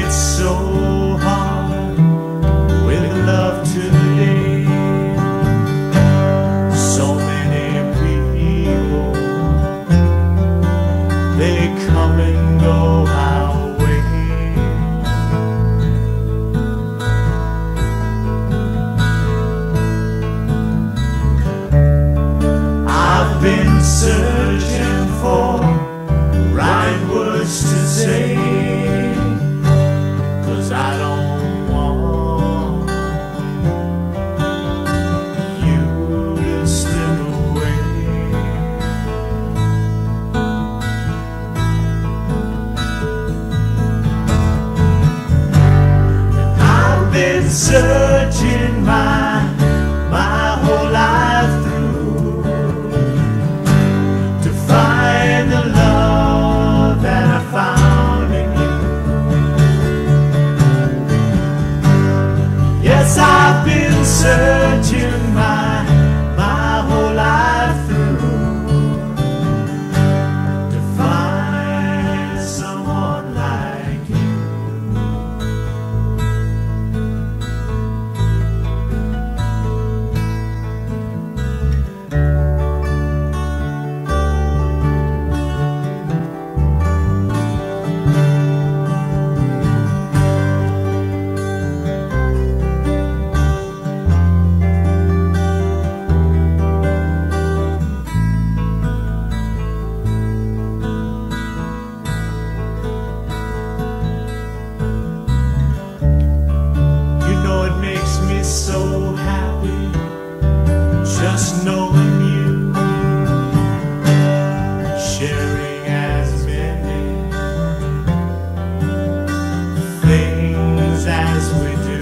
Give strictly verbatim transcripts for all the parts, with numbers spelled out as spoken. it's so hard with love today. So many people, they come and go our way. I've been searching for right words to say, I don't want you to step away. I've been searching my my whole life through to find the love that I found. I've been searching my, my whole life through to find someone like you. So happy just knowing you, sharing as many things as we do.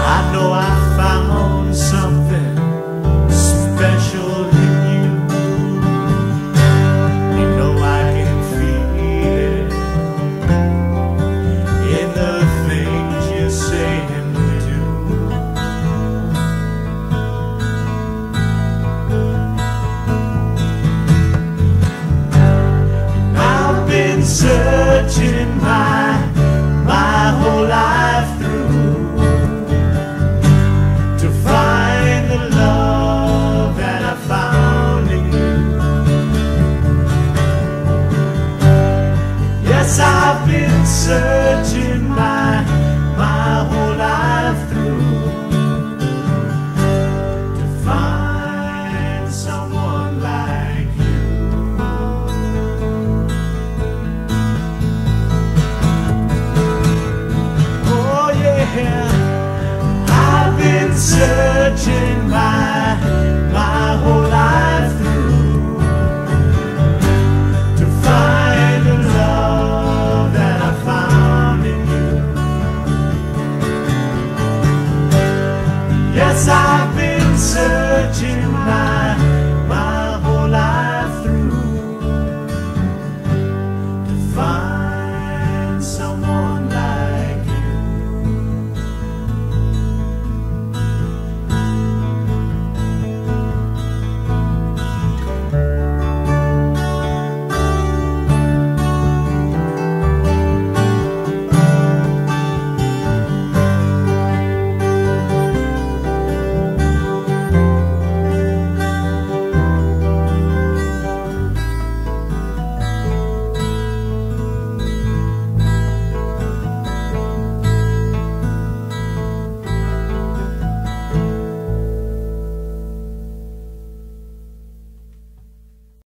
I know I found something special. Searching my, my whole life through to find the love that I found in you. Yes, I've been searching my, my whole life through. Searching my